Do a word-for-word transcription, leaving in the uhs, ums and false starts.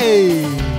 Hey!